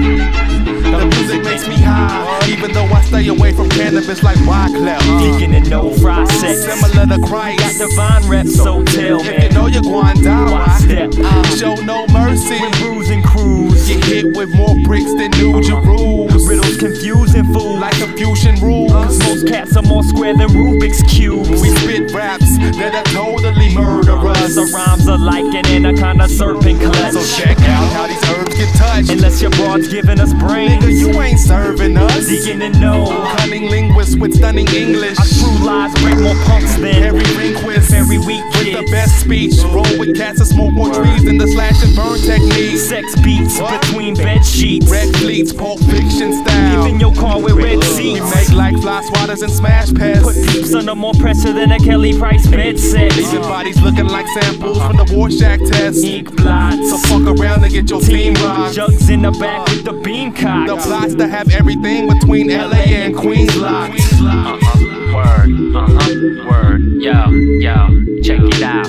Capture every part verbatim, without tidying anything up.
The music makes me high, even though I stay away from cannabis like Wyclef. Geeking and no fry sex, similar to Christ. Got divine rep, so tell me, if you know you're going down, why step up? Show no mercy when bruising crews. Get hit with more bricks than New Jerusalem. Riddles confusing fools like Confucian rules. Most cats are more square than Rubik's cubes. We spit raps that are totally murderous. The rhymes are like an anaconda serpent clutch. So check out how these herbs get touched. Unless your broad's giving us brains, nigga, you ain't serving us. Deacon and no Cunning Linguist with stunning English. Our true lies break more punks than Harry Rinquist. Every week with the best speech. Roll with cats and smoke more trees than the slash and burn technique. Sex beats what? Between bed sheets. Red fleets, Pulp Fiction style. Even your car with red seats. We make like fly swatters and smash pests. Put peeps under more pressure than a Kelly Price bed set. Leaving bodies looking like samples from the Warshak test. Ink blots. So fuck around and get your team rocked. Jugs in the back with the bean cock. The plots to have everything between L A and Queens locked. Uh huh. Word. Uh huh. Word. Yo. Yo. Check it out.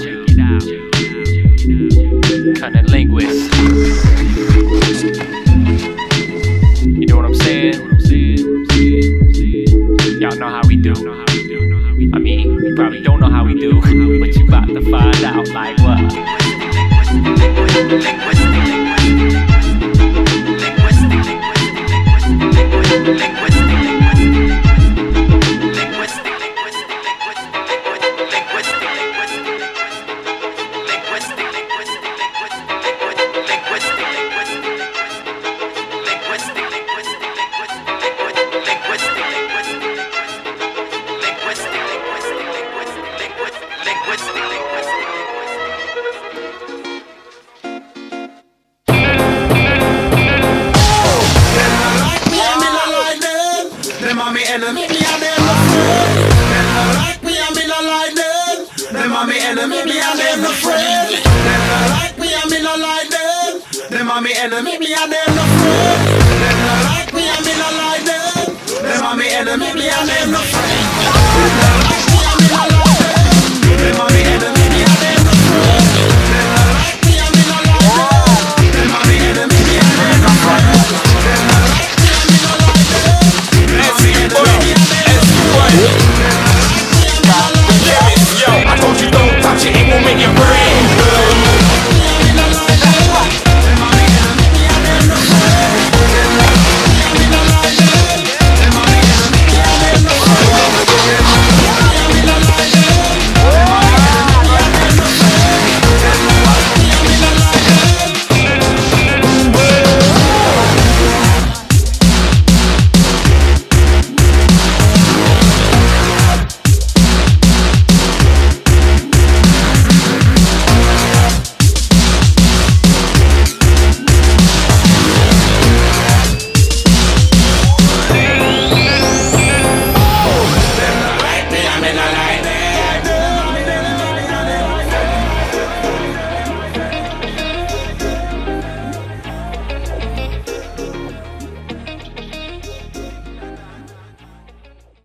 Cunning Linguist. You know what I'm saying? Y'all know how we do. I mean, you probably don't know how we do, but you about to find out. Like what? Them mommy and them, me and them, no friend.